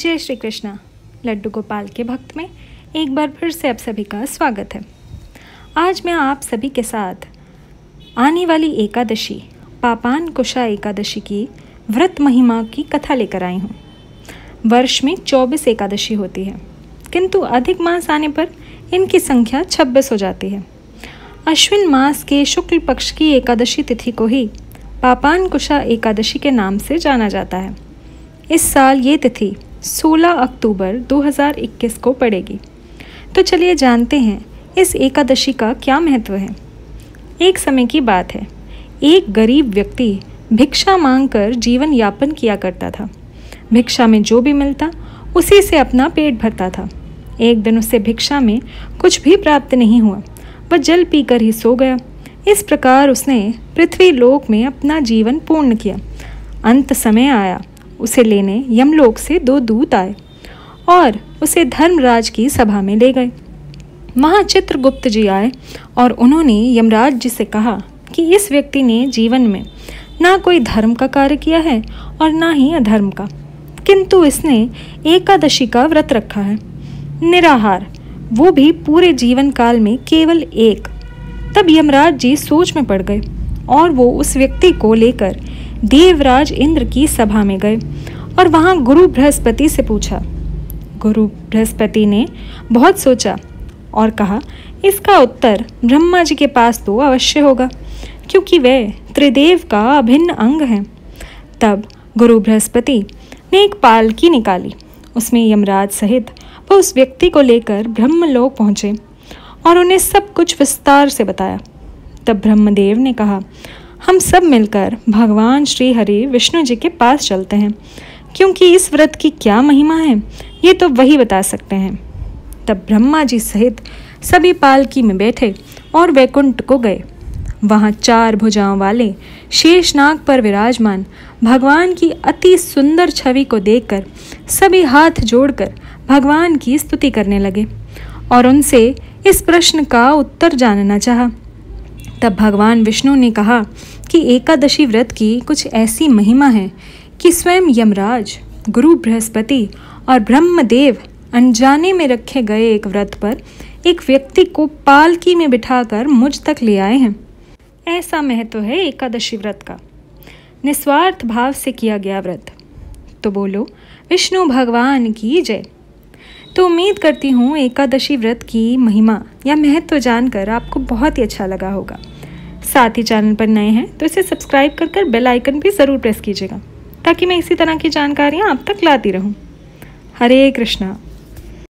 जय श्री कृष्णा। लड्डू गोपाल के भक्त में एक बार फिर से आप सभी का स्वागत है। आज मैं आप सभी के साथ आने वाली एकादशी पापानकुशा एकादशी की व्रत महिमा की कथा लेकर आई हूँ। वर्ष में 24 एकादशी होती है, किंतु अधिक मास आने पर इनकी संख्या 26 हो जाती है। अश्विन मास के शुक्ल पक्ष की एकादशी तिथि को ही पापानकुशा एकादशी के नाम से जाना जाता है। इस साल ये तिथि 16 अक्टूबर 2021 को पड़ेगी। तो चलिए जानते हैं इस एकादशी का क्या महत्व है। एक समय की बात है, एक गरीब व्यक्ति भिक्षा मांगकर जीवन यापन किया करता था। भिक्षा में जो भी मिलता उसी से अपना पेट भरता था। एक दिन उसे भिक्षा में कुछ भी प्राप्त नहीं हुआ, वह जल पीकर ही सो गया। इस प्रकार उसने पृथ्वी लोक में अपना जीवन पूर्ण किया। अंत समय आया, उसे लेने यमलोक से 2 दूत आए और उसे धर्मराज की सभा में ले गए। वहाँ चित्रगुप्त जी आए और उन्होंने यमराज जी से कहा कि इस व्यक्ति ने जीवन में ना कोई धर्म का कार्य किया है और ना ही अधर्म का, किंतु इसने एकादशी का व्रत रखा है, निराहार, वो भी पूरे जीवन काल में केवल एक। तब यमराज जी सोच में पड़ गए और वो उस व्यक्ति को लेकर देवराज इंद्र की सभा में गए और वहाँ गुरु बृहस्पति से पूछा। गुरु बृहस्पति ने बहुत सोचा और कहा, इसका उत्तर ब्रह्मा जी के पास तो अवश्य होगा, क्योंकि वे त्रिदेव का अभिन्न अंग हैं। तब गुरु बृहस्पति ने एक पालकी निकाली, उसमें यमराज सहित वह उस व्यक्ति को लेकर ब्रह्मलोक पहुँचे और उन्हें सब कुछ विस्तार से बताया। तब ब्रह्मदेव ने कहा, हम सब मिलकर भगवान श्री हरि विष्णु जी के पास चलते हैं, क्योंकि इस व्रत की क्या महिमा है ये तो वही बता सकते हैं। तब ब्रह्मा जी सहित सभी पालकी में बैठे और वैकुंठ को गए। वहाँ 4 भुजाओं वाले शेषनाग पर विराजमान भगवान की अति सुंदर छवि को देखकर सभी हाथ जोड़कर भगवान की स्तुति करने लगे और उनसे इस प्रश्न का उत्तर जानना चाहा। तब भगवान विष्णु ने कहा कि एकादशी व्रत की कुछ ऐसी महिमा है कि स्वयं यमराज, गुरु बृहस्पति और ब्रह्मदेव अनजाने में रखे गए एक व्रत पर एक व्यक्ति को पालकी में बिठाकर मुझ तक ले आए हैं। ऐसा महत्व है एकादशी व्रत का। निस्वार्थ भाव से किया गया व्रत। तो बोलो विष्णु भगवान की जय। तो उम्मीद करती हूँ एकादशी व्रत की महिमा या महत्व जानकर आपको बहुत ही अच्छा लगा होगा। साथ ही चैनल पर नए हैं तो इसे सब्सक्राइब कर बेल आइकन भी ज़रूर प्रेस कीजिएगा, ताकि मैं इसी तरह की जानकारियाँ आप तक लाती रहूँ। हरे कृष्णा।